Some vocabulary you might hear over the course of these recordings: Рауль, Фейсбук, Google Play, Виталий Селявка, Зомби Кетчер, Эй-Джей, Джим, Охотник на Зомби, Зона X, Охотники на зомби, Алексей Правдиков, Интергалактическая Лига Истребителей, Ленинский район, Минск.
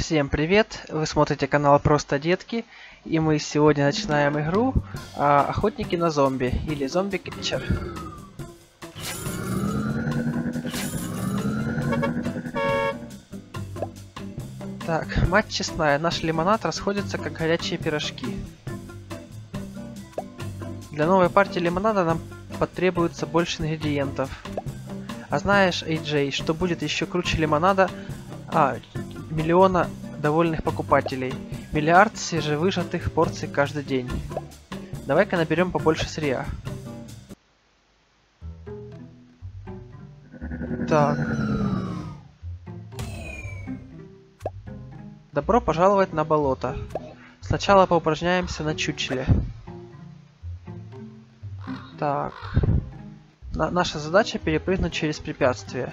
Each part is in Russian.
Всем привет! Вы смотрите канал Просто Детки, и мы сегодня начинаем игру Охотники на зомби или Зомби Кетчер. Так, мать честная, наш лимонад расходится как горячие пирожки. Для новой партии лимонада нам потребуется больше ингредиентов. А знаешь, Эй-Джей, что будет еще круче лимонада? Миллиона довольных покупателей. Миллиард свежевыжатых порций каждый день. Давай-ка наберем побольше сырья. Так. Добро пожаловать на болото. Сначала поупражняемся на чучеле. Так. Наша задача перепрыгнуть через препятствие.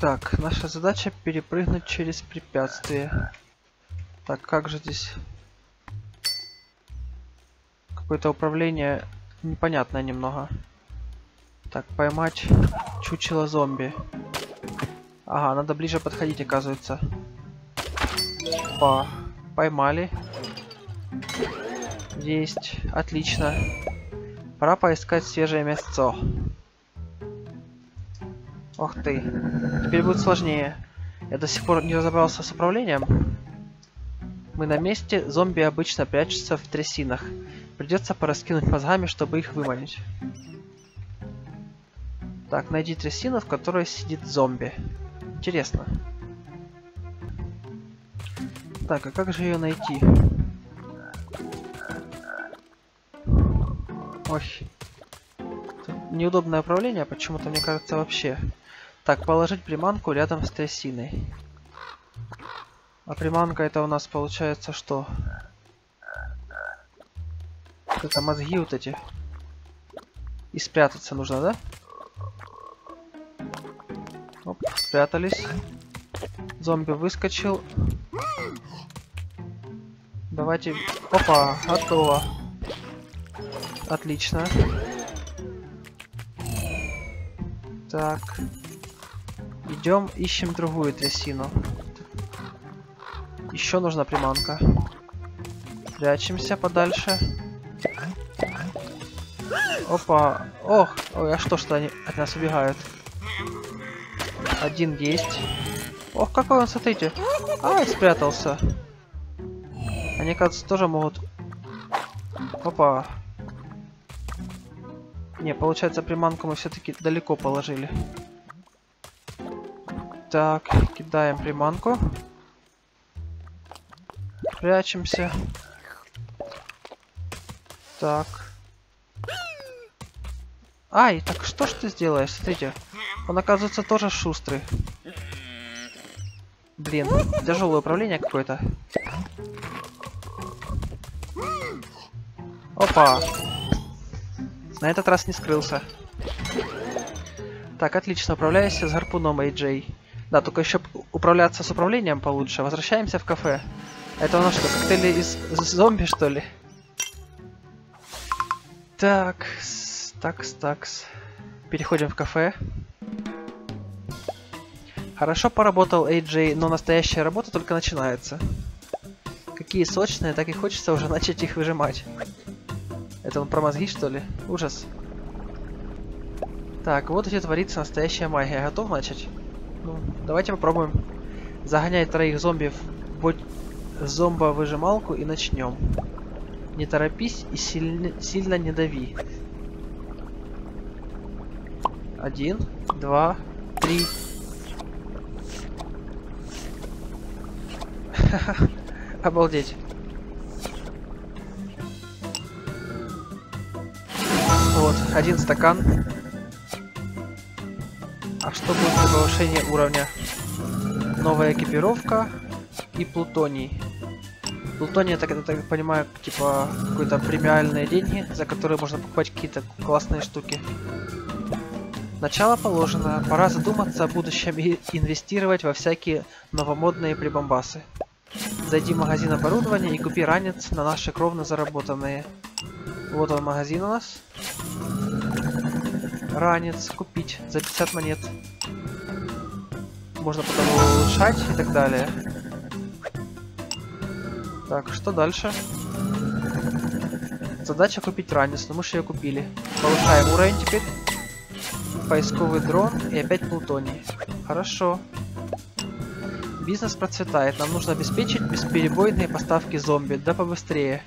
Так, наша задача перепрыгнуть через препятствие. Так, как же здесь? Какое-то управление непонятное немного. Так, поймать чучело зомби. Ага, надо ближе подходить, оказывается. Опа, поймали. Есть, отлично. Пора поискать свежее мясцо. Ох ты, теперь будет сложнее. Я до сих пор не разобрался с управлением. Мы на месте, зомби обычно прячутся в трясинах. Придется пораскинуть мозгами, чтобы их выманить. Так, найди трясину, в которой сидит зомби. Интересно. Так, а как же ее найти? Ой. Тут неудобное управление, почему-то, мне кажется, вообще. Так, положить приманку рядом с трясиной. А приманка это у нас получается что? Это мозги вот эти. И спрятаться нужно, да? Оп, спрятались. Зомби выскочил. Давайте... Опа, готово. Отлично. Так. Идем, ищем другую трясину. Еще нужна приманка. Прячемся подальше. Опа. Ох, ой, а что они от нас убегают? Один есть. Ох, какой он, смотрите. Ай, спрятался. Они, кажется, тоже могут... Опа. Не, получается, приманку мы все-таки далеко положили. Так, кидаем приманку. Прячемся. Так. Ай, так что ж ты сделаешь? Смотрите, он, оказывается, тоже шустрый. Блин, тяжелое управление какое-то. Опа. На этот раз не скрылся. Так, отлично, управляйся с гарпуном, Эй-Джей. Да, только еще управляться с управлением получше. Возвращаемся в кафе. Это у нас что, коктейли из зомби, что ли? Так, такс. Переходим в кафе. Хорошо поработал, Эй-Джей, но настоящая работа только начинается. Какие сочные, так и хочется уже начать их выжимать. Это он про мозги, что ли? Ужас. Так, вот здесь творится настоящая магия. Готов начать? Ну, давайте попробуем загонять троих зомби в зомбовыжималку и начнем. Не торопись и сильно не дави. 1, 2, 3. Обалдеть. Вот, один стакан. А что будет за повышение уровня? Новая экипировка и плутоний. Плутоний, я так понимаю, типа какие-то премиальные деньги, за которые можно покупать какие-то классные штуки. Начало положено. Пора задуматься о будущем и инвестировать во всякие новомодные прибамбасы. Зайди в магазин оборудования и купи ранец на наши кровно заработанные. Вот он, магазин у нас. ранец купить за 50 монет. Можно потом его улучшать и так далее. Так, что дальше? Задача купить ранец, но мы же ее купили. Повышаем уровень теперь. Поисковый дрон и опять плутоний. Хорошо. Бизнес процветает. Нам нужно обеспечить бесперебойные поставки зомби. Да побыстрее.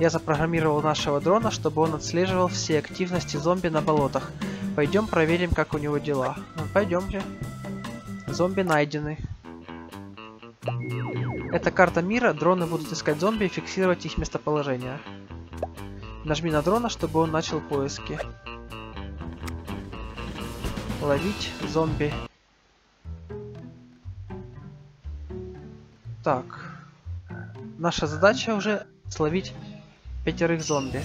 Я запрограммировал нашего дрона, чтобы он отслеживал все активности зомби на болотах. Пойдем проверим, как у него дела. Ну, пойдемте. Зомби найдены. Это карта мира. Дроны будут искать зомби и фиксировать их местоположение. Нажми на дрона, чтобы он начал поиски. Ловить зомби. Так. Наша задача уже словить 5 зомби.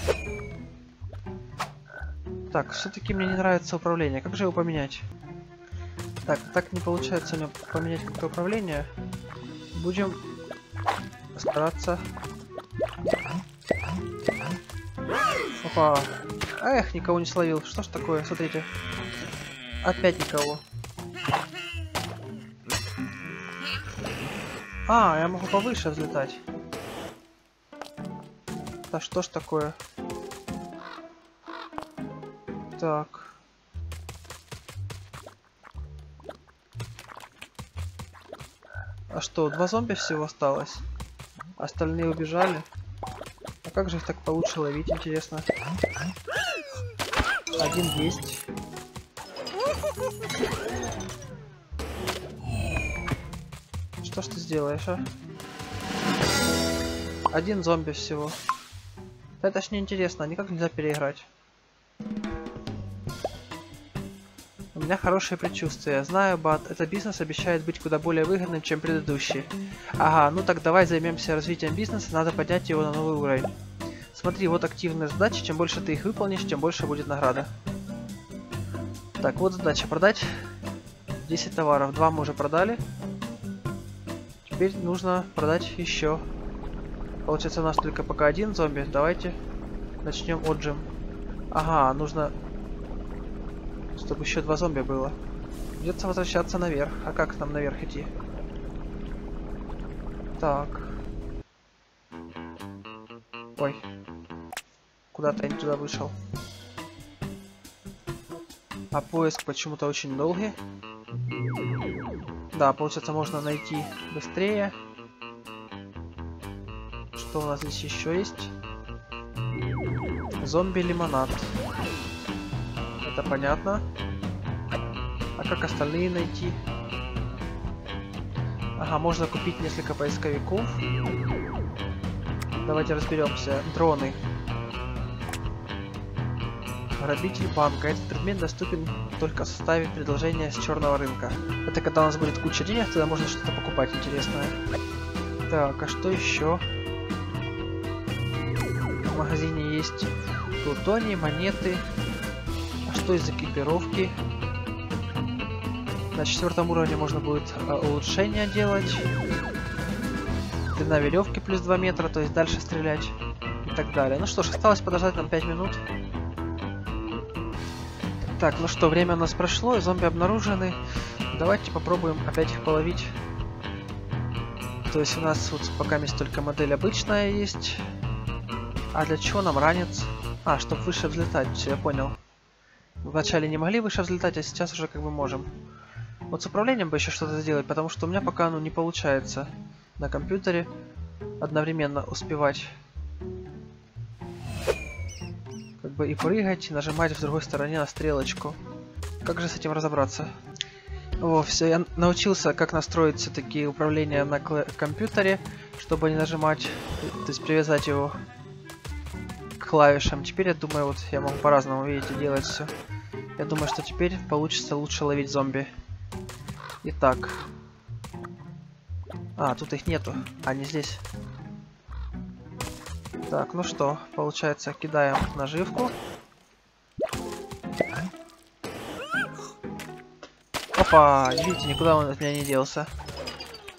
Так, все-таки мне не нравится управление. Как же его поменять? Так не получается у меня поменять как-то управление. Будем стараться. Опа. Эх, никого не словил. Что ж такое? Смотрите. Опять никого. А, я могу повыше взлетать. Да что ж такое? Так. А что, 2 зомби всего осталось? Остальные убежали? А как же их так получше ловить, интересно? Один есть. Что ж ты сделаешь, а? 1 зомби всего. Это ж неинтересно, никак нельзя переиграть. У меня хорошее предчувствие. Знаю, бат, этот бизнес обещает быть куда более выгодным, чем предыдущий. Ага, ну так давай займемся развитием бизнеса, надо поднять его на новый уровень. Смотри, вот активные задачи, чем больше ты их выполнишь, тем больше будет награда. Так, вот задача продать 10 товаров. 2 мы уже продали. Теперь нужно продать еще. Получается, у нас только пока 1 зомби. Давайте начнем отжим. Ага, нужно, чтобы еще 2 зомби было. Придется возвращаться наверх. А как нам наверх идти? Так. Ой. Куда-то я не туда вышел. А поиск почему-то очень долгий. Да, получается, можно найти быстрее. Что у нас здесь еще есть? Зомби-лимонад. Это понятно. А как остальные найти? Ага, можно купить несколько поисковиков. Давайте разберемся. Дроны. Грабитель банка. Этот предмет доступен только в составе предложения с черного рынка. Это когда у нас будет куча денег, тогда можно что-то покупать интересное. Так, а что еще? В магазине есть плутоний, монеты. А что из экипировки? На 4 уровне можно будет улучшения делать. Длина веревки плюс 2 метра, то есть дальше стрелять и так далее. Ну что ж, осталось подождать нам 5 минут. Так, ну что, время у нас прошло, и зомби обнаружены. Давайте попробуем опять их половить. То есть у нас вот пока есть только модель обычная есть. А для чего нам ранец? А, чтобы выше взлетать, все, я понял. Вначале не могли выше взлетать, а сейчас уже как бы можем. Вот с управлением бы еще что-то сделать, потому что у меня пока не получается на компьютере одновременно успевать. Как бы и прыгать, и нажимать в другой стороне на стрелочку. Как же с этим разобраться? Во, все, я научился, как настроить все-таки управление на компьютере, чтобы не нажимать, то есть привязать его к клавишам. Теперь, я думаю, вот я могу по-разному, видите, делать все. Я думаю, что теперь получится лучше ловить зомби. Итак. А, тут их нету. Они здесь. Так, ну что, получается, кидаем наживку. Опа, видите, никуда он от меня не делся.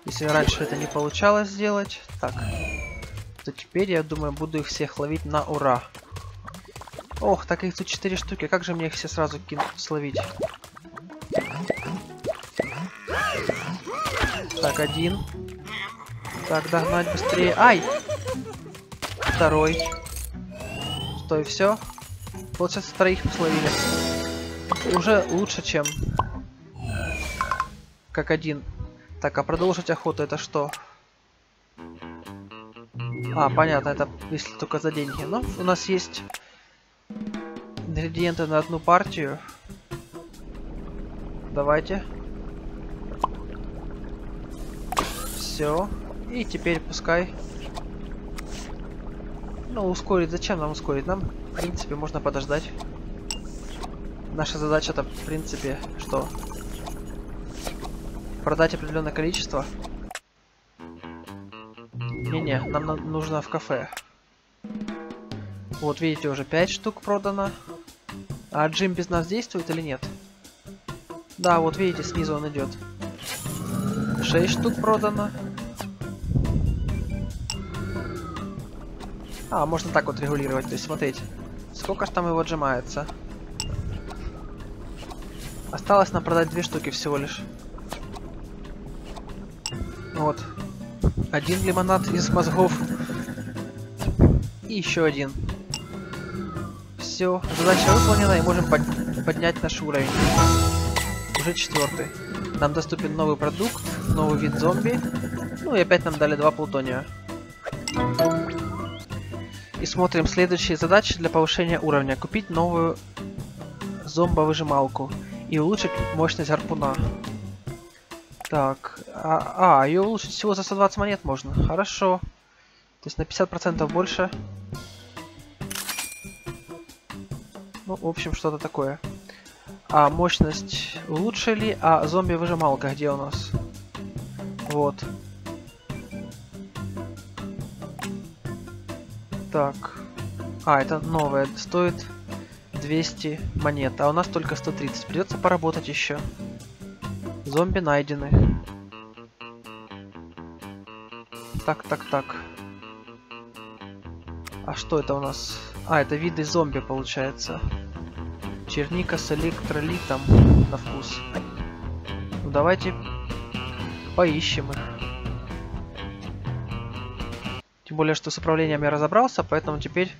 Если раньше это не получалось сделать, так, то теперь, я думаю, буду их всех ловить на ура. Ох, так их тут 4 штуки. Как же мне их все сразу словить? Так, один. Так, догнать быстрее. Ай! Второй. Стой, все. Вот сейчас троих словили. Уже лучше, чем... Как один. Так, а продолжить охоту это что? А, понятно, это если только за деньги. Но у нас есть ингредиенты на одну партию. Давайте. Все. И теперь пускай. Ну, ускорить. Зачем нам ускорить? Нам, в принципе, можно подождать. Наша задача-то, в принципе, что? Продать определенное количество. Не-не, нам нужно в кафе. Вот, видите, уже 5 штук продано. А Джим без нас действует или нет? Да, вот видите, снизу он идет. 6 штук продано. А, можно так вот регулировать, то есть смотрите, сколько ж там его отжимается. Осталось нам продать 2 штуки всего лишь. Вот. Один лимонад из мозгов. И еще один. Все, задача выполнена, и можем поднять наш уровень. Уже 4. Нам доступен новый продукт, новый вид зомби. Ну и опять нам дали 2 плутония. И смотрим следующие задачи для повышения уровня. Купить новую зомбовыжималку и улучшить мощность гарпуна. Так, ее улучшить всего за 120 монет можно. Хорошо. То есть на 50% больше. Ну, в общем, что-то такое. А мощность улучшили, а зомби-выжималка где у нас? Вот. Так. А, это новая. Стоит 200 монет, а у нас только 130. Придется поработать еще. Зомби найдены. Так, так, так. А что это у нас? А, это виды зомби получается. Черника с электролитом на вкус. Ну, давайте поищем их. Тем более, что с управлением я разобрался, поэтому теперь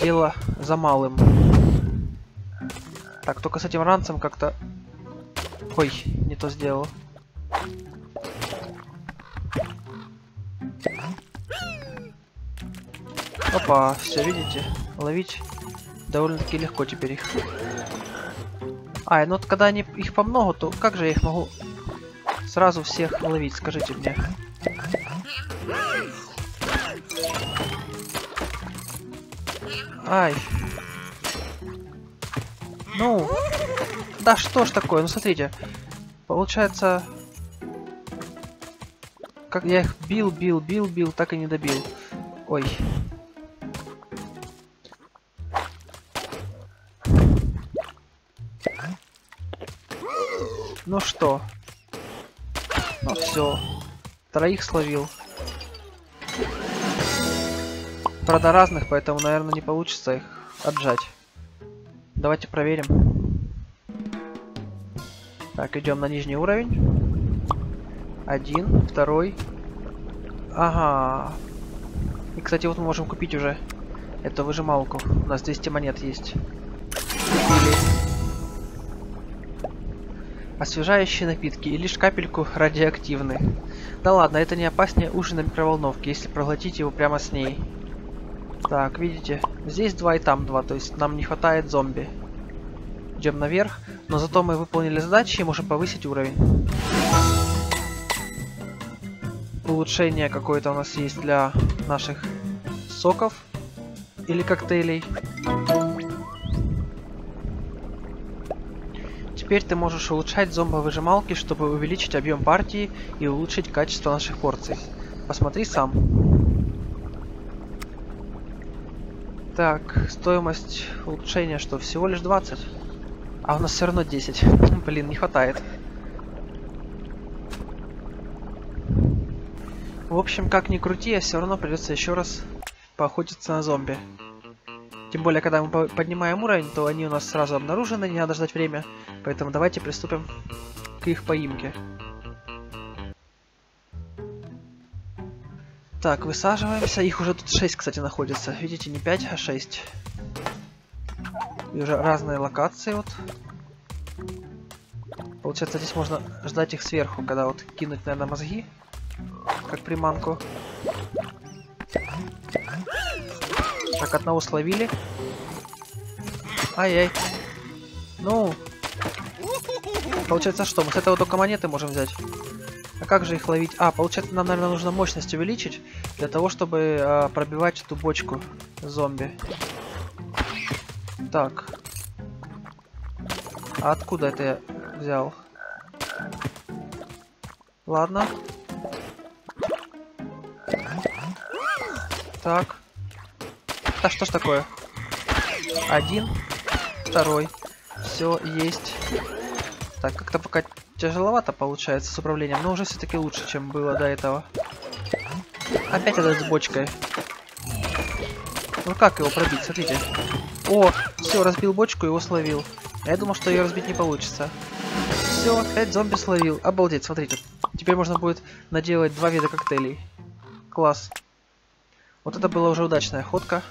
дело за малым. Так, только с этим ранцем как-то... Ой, не то сделал. Опа, все, видите? Ловить довольно-таки легко теперь их. А, ну вот когда они их помногу, то как же я их могу сразу всех ловить, скажите мне? Ай. Ну... Да что ж такое, ну смотрите, получается, как я их бил, так и не добил. Ой. Ну что? Ну все, троих словил. Правда разных, поэтому, наверное, не получится их отжать. Давайте проверим. Так, идем на нижний уровень. 1, 2. Ага. И, кстати, вот мы можем купить уже эту выжималку. У нас 200 монет есть. Купили. Освежающие напитки и лишь капельку радиоактивны. Да ладно, это не опаснее ужина микроволновки, если проглотить его прямо с ней. Так, видите, здесь 2 и там 2, то есть нам не хватает зомби. Идем наверх, но зато мы выполнили задачи и можем повысить уровень. Улучшение какое-то у нас есть для наших соков или коктейлей. Теперь ты можешь улучшать зомбовыжималки, чтобы увеличить объем партии и улучшить качество наших порций. Посмотри сам. Так, стоимость улучшения что? Всего лишь 20. А у нас все равно 10. Блин, не хватает. В общем, как ни крути, а все равно придется еще раз поохотиться на зомби. Тем более, когда мы поднимаем уровень, то они у нас сразу обнаружены, не надо ждать время. Поэтому давайте приступим к их поимке. Так, высаживаемся. Их уже тут 6, кстати, находится. Видите, не 5, а 6. И уже разные локации вот. Получается, здесь можно ждать их сверху, когда вот кинуть, наверное, мозги. Как приманку. Так, одного словили. Ай-яй. Ну. Получается, что? Мы с этого только монеты можем взять. А как же их ловить? А, получается, нам, наверное, нужно мощность увеличить, для того, чтобы пробивать эту бочку зомби. Так. А откуда это я взял? Ладно. Так. А что ж такое? Один. Второй. Все, есть. Так, как-то пока... Тяжеловато получается с управлением, но уже все-таки лучше, чем было до этого. Опять это с бочкой. Ну как его пробить, смотрите. О, все, разбил бочку, его словил. Я думал, что ее разбить не получится. Все, опять зомби словил. Обалдеть, смотрите. Теперь можно будет наделать 2 вида коктейлей. Класс. Вот это была уже удачная ходка.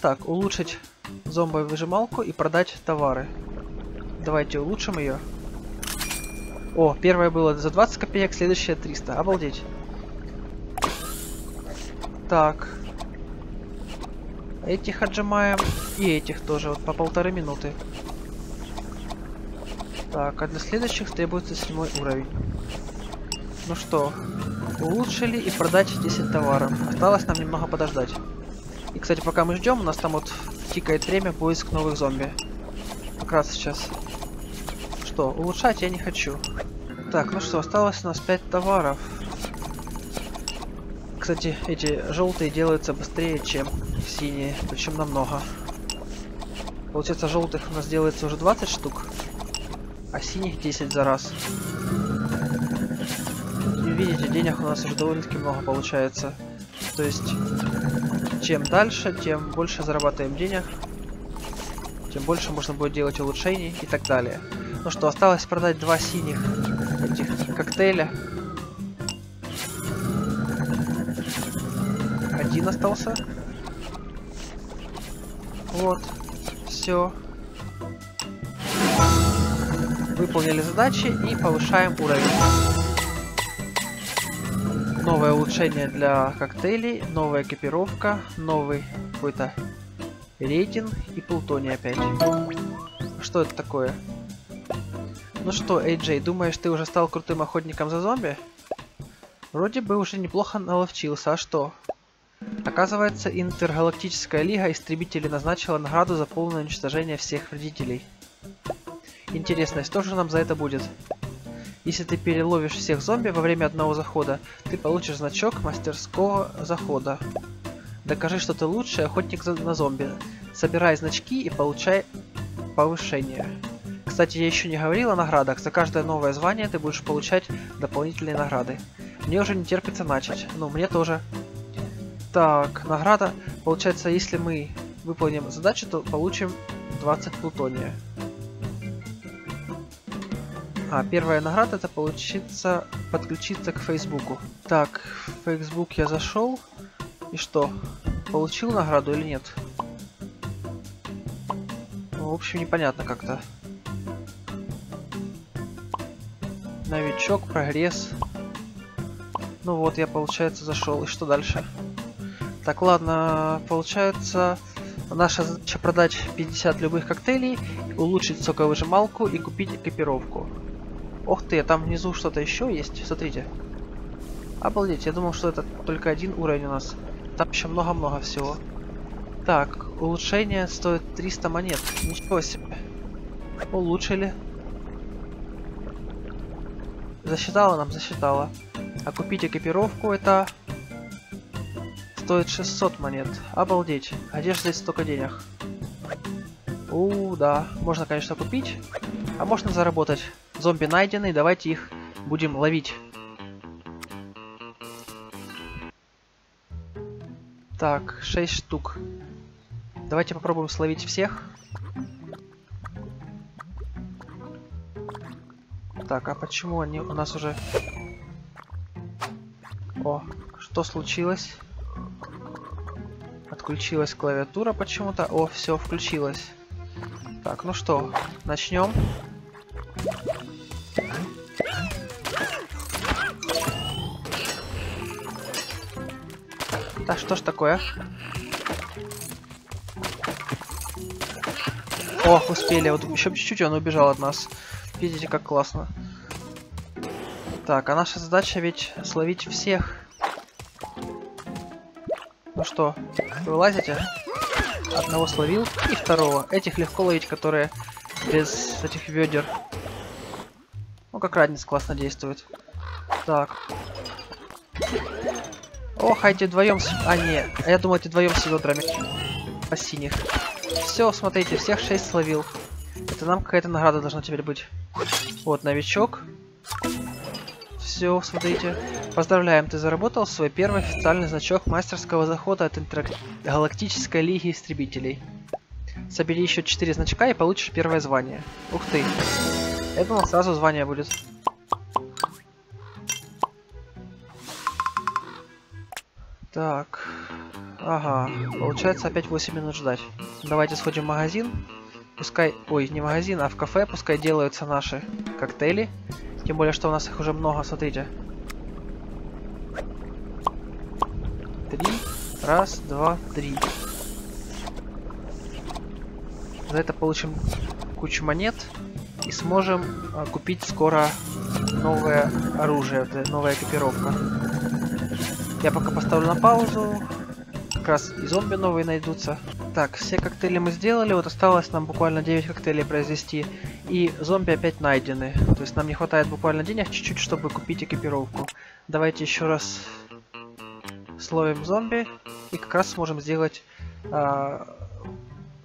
Так, улучшить зомбовыжималку и продать товары. Давайте улучшим ее. О, первое было за 20 копеек, следующее 300. Обалдеть. Так. Этих отжимаем. И этих тоже, вот по 1,5 минуты. Так, а для следующих требуется 7 уровень. Ну что, улучшили и продать 10 товаров. Осталось нам немного подождать. И, кстати, пока мы ждем, у нас там вот тикает время поиск новых зомби. Как раз сейчас. Что, улучшать я не хочу. Так, ну что, осталось у нас 5 товаров. Кстати, эти желтые делаются быстрее, чем синие, причем намного. Получается, желтых у нас делается уже 20 штук, а синих 10 за раз. И видите, денег у нас уже довольно-таки много получается. То есть, чем дальше, тем больше зарабатываем денег, тем больше можно будет делать улучшений и так далее. Ну что, осталось продать 2 синих этих коктейля. Один остался. Вот. Все. Выполнили задачи и повышаем уровень. Новое улучшение для коктейлей, новая экипировка, новый какой-то рейтинг и плутоний опять. Что это такое? Ну что, Эй-Джей, думаешь, ты уже стал крутым охотником за зомби? Вроде бы уже неплохо наловчился, а что? Оказывается, Интергалактическая Лига Истребителей назначила награду за полное уничтожение всех вредителей. Интересно, что же нам за это будет? Если ты переловишь всех зомби во время одного захода, ты получишь значок мастерского захода. Докажи, что ты лучший охотник на зомби. Собирай значки и получай повышение. Кстати, я еще не говорил о наградах. За каждое новое звание ты будешь получать дополнительные награды. Мне уже не терпится начать. Ну, мне тоже. Так, награда. Получается, если мы выполним задачу, то получим 20 плутония. А, первая награда это получится подключиться к Фейсбуку. Так, в Фейсбук я зашел. И что? Получил награду или нет? В общем, непонятно как-то. Новичок, прогресс. Ну вот, я, получается, зашел. И что дальше? Так, ладно, получается, наша задача продать 50 любых коктейлей, улучшить соковыжималку и купить экипировку. Ох ты, там внизу что-то еще есть. Смотрите. Обалдеть, я думал, что это только один уровень у нас. Там еще много-много всего. Так, улучшение стоит 300 монет. Ничего себе. Улучшили. Засчитала нам, засчитала. А купить экипировку это стоит 600 монет. Обалдеть. А где же здесь столько денег? У, да. Можно, конечно, купить. А можно заработать. Зомби найдены, давайте их будем ловить. Так, 6 штук. Давайте попробуем словить всех. Так, а почему они у нас уже... О, что случилось? Отключилась клавиатура почему-то. О, все, включилось. Так, ну что, начнем. Да что ж такое? О, успели. Вот еще чуть-чуть, он убежал от нас. Видите, как классно. Так, а наша задача ведь словить всех. Ну что, вылазите? Одного словил и второго. Этих легко ловить, которые без этих ведер. Ну, как Радниц классно действует. Так. Ох, а эти вдвоем... А, нет. А я думал, эти вдвоем с ведрами. По синих. Все, смотрите, всех 6 словил. Это нам какая-то награда должна теперь быть. Вот, новичок. Все, смотрите. Поздравляем, ты заработал свой первый официальный значок мастерского захода от Интергалактической Лиги Истребителей. Собери еще 4 значка и получишь первое звание. Ух ты. Я думал, сразу звание будет. Так, ага, получается опять 8 минут ждать. Давайте сходим в магазин, пускай, ой, не магазин, а в кафе, пускай делаются наши коктейли. Тем более, что у нас их уже много, смотрите. 3, 1, 2, 3. За это получим кучу монет и сможем купить скоро новое оружие, новая экипировка. Я пока поставлю на паузу. Как раз и зомби новые найдутся. Так, все коктейли мы сделали. Вот осталось нам буквально 9 коктейлей произвести. И зомби опять найдены. То есть нам не хватает буквально денег чуть-чуть, чтобы купить экипировку. Давайте еще раз словим зомби. И как раз сможем сделать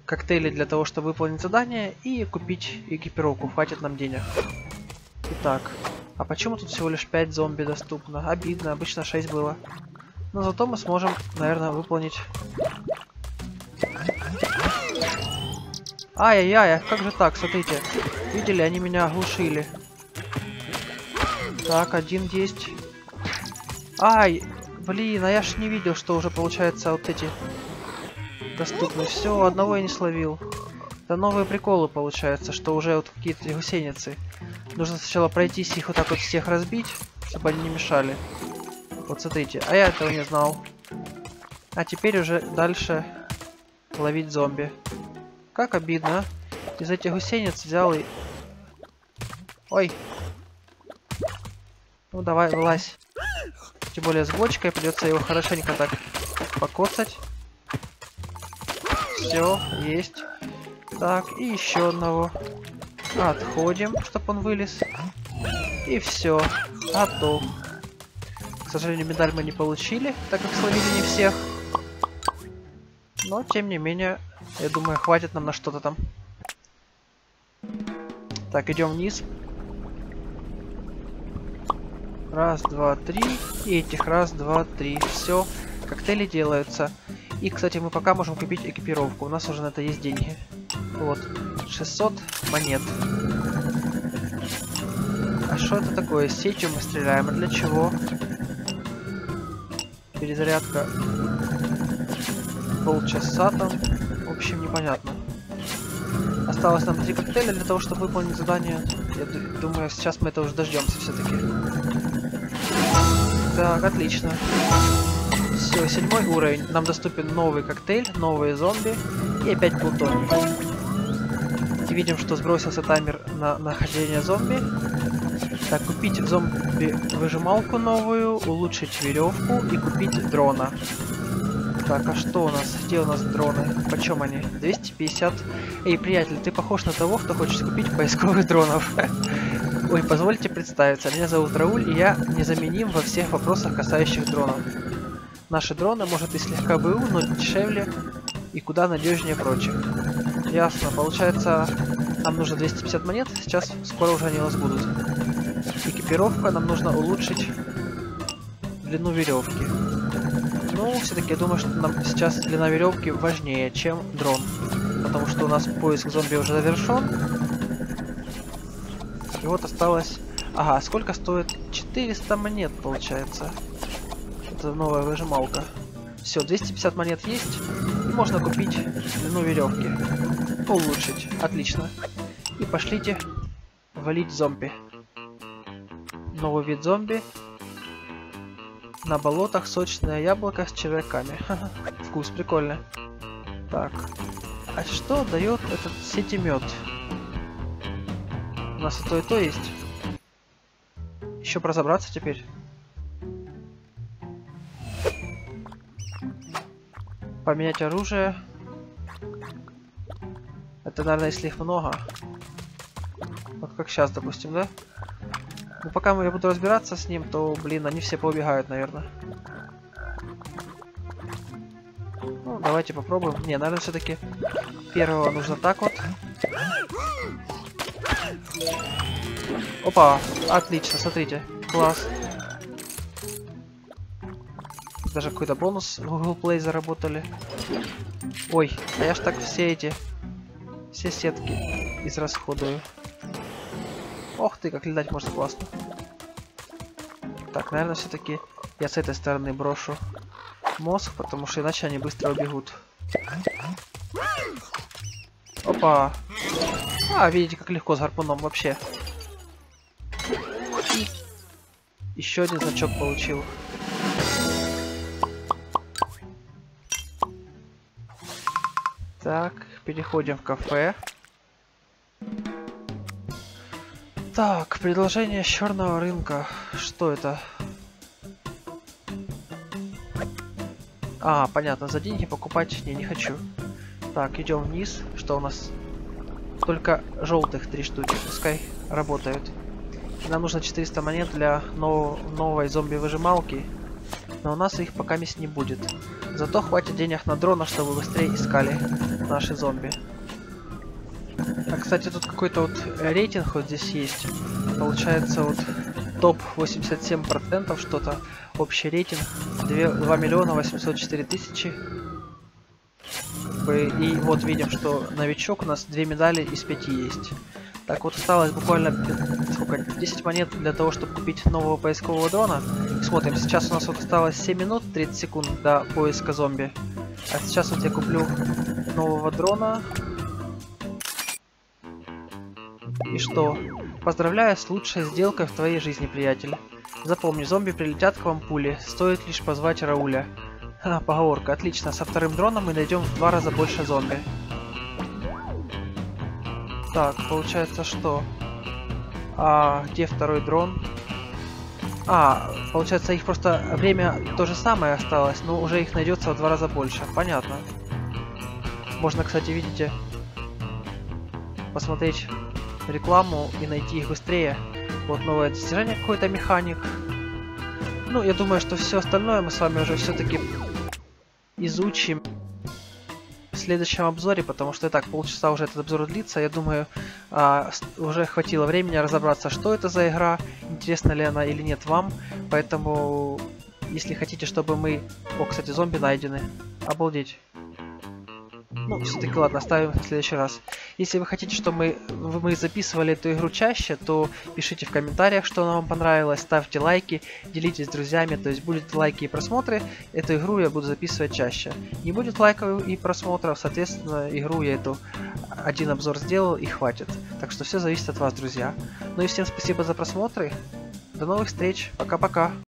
коктейли для того, чтобы выполнить задание. И купить экипировку. Хватит нам денег. Итак. А почему тут всего лишь 5 зомби доступно? Обидно, обычно 6 было. Но зато мы сможем, наверное, выполнить... Ай-яй-яй, как же так, смотрите. Видели, они меня оглушили. Так, один есть. Ай, блин, а я ж не видел, что уже получается вот эти доступны. Все, одного я не словил. Да новые приколы получается, что уже вот какие-то гусеницы. Нужно сначала пройтись их вот так вот всех разбить, чтобы они не мешали. Вот смотрите, а я этого не знал. А теперь уже дальше ловить зомби. Как обидно, а? Из этих гусениц взял и... Ой. Ну давай, вылазь. Тем более с бочкой придется его хорошенько так покоцать. Все, есть. Так, и еще одного. Отходим, чтобы он вылез. И все. Готов. К сожалению, медаль мы не получили, так как словили не всех. Но, тем не менее, я думаю, хватит нам на что-то там. Так, идем вниз. 1, 2, 3. И этих 1, 2, 3. Все. Коктейли делаются. И, кстати, мы пока можем купить экипировку. У нас уже на это есть деньги. Вот. 600 монет. А что это такое? С сетью мы стреляем. А для чего? Перезарядка. Полчаса там. В общем, непонятно. Осталось нам 3 коктейля для того, чтобы выполнить задание. Я думаю, сейчас мы это уже дождемся все-таки. Так, отлично. Все, 7 уровень. Нам доступен новый коктейль, новые зомби и опять плутоний. Видим, что сбросился таймер на нахождение зомби. Так, купить зомби выжималку новую, улучшить веревку и купить дрона. Так, а что у нас? Где у нас дроны? Почем они? 250. Эй, приятель, ты похож на того, кто хочет купить поисковых дронов. Ой, позвольте представиться. Меня зовут Рауль, и я незаменим во всех вопросах, касающих дронов. Наши дроны, может, и слегка БУ, но дешевле и куда надежнее прочих. Ясно. Получается, нам нужно 250 монет. Сейчас скоро уже они у нас будут. Экипировка. Нам нужно улучшить длину веревки. Ну, Но все-таки я думаю, что нам сейчас длина веревки важнее, чем дрон. Потому что у нас поиск зомби уже завершен. И вот осталось... Ага, сколько стоит? 400 монет, получается. Это новая выжималка. Все, 250 монет есть. И можно купить длину веревки. Улучшить. Отлично. И пошлите валить зомби. Новый вид зомби. На болотах сочное яблоко с червяками. Ха-ха. Вкус, прикольно. Так. А что дает этот сетимет? У нас и то есть. Еще разобраться теперь. Поменять оружие. Это, наверное, если их много. Вот как сейчас, допустим, да? Но пока я буду разбираться с ним, то, блин, они все поубегают, наверное. Ну, давайте попробуем. Не, наверное, все-таки первого нужно так вот. Опа, отлично, смотрите. Класс. Даже какой-то бонус в Google Play заработали. Ой, а я ж так все сетки израсходую. Ох ты, как летать можно классно. Так, наверное, все-таки я с этой стороны брошу мозг, потому что иначе они быстро убегут. Опа. А, видите, как легко с гарпуном вообще. Еще один значок получил. Так, переходим в кафе. Так, предложение с черного рынка. Что это? А, понятно, за деньги покупать не хочу. Так, идем вниз. Что у нас? Только желтых 3 штуки. Пускай работают. Нам нужно 400 монет для новой зомби-выжималки. Но у нас их пока мест не будет. Зато хватит денег на дрона, чтобы быстрее искали наши зомби. А, кстати, тут какой-то вот рейтинг вот здесь есть. Получается вот топ 87% что-то. Общий рейтинг 2 804 000. И вот видим, что новичок у нас 2 медали из 5 есть. Так вот, осталось буквально сколько, 10 монет для того, чтобы купить нового поискового дрона. Смотрим, сейчас у нас вот осталось 7 минут 30 секунд до поиска зомби. А сейчас вот я куплю нового дрона. И что? Поздравляю с лучшей сделкой в твоей жизни, приятель. Запомни, зомби прилетят к вам пули, стоит лишь позвать Рауля. Ха, поговорка, отлично, со вторым дроном мы найдем в 2 раза больше зомби. Так, получается что? А, где второй дрон? А, получается их просто время то же самое осталось, но уже их найдется в 2 раза больше. Понятно. Можно, кстати, видите, посмотреть рекламу и найти их быстрее. Вот новое достижение, какой-то механик. Ну, я думаю, что все остальное мы с вами уже все-таки изучим в следующем обзоре, потому что и так полчаса уже этот обзор длится. Я думаю, уже хватило времени разобраться, что это за игра, интересна ли она или нет вам. Поэтому, если хотите, чтобы мы... О, кстати, зомби найдены. Обалдеть. Ну, все-таки ладно, оставим в следующий раз. Если вы хотите, чтобы мы записывали эту игру чаще, то пишите в комментариях, что она вам понравилась, ставьте лайки, делитесь с друзьями, то есть будут лайки и просмотры, эту игру я буду записывать чаще. Не будет лайков и просмотров, соответственно, игру я эту один обзор сделал и хватит. Так что все зависит от вас, друзья. Ну и всем спасибо за просмотры, до новых встреч, пока-пока.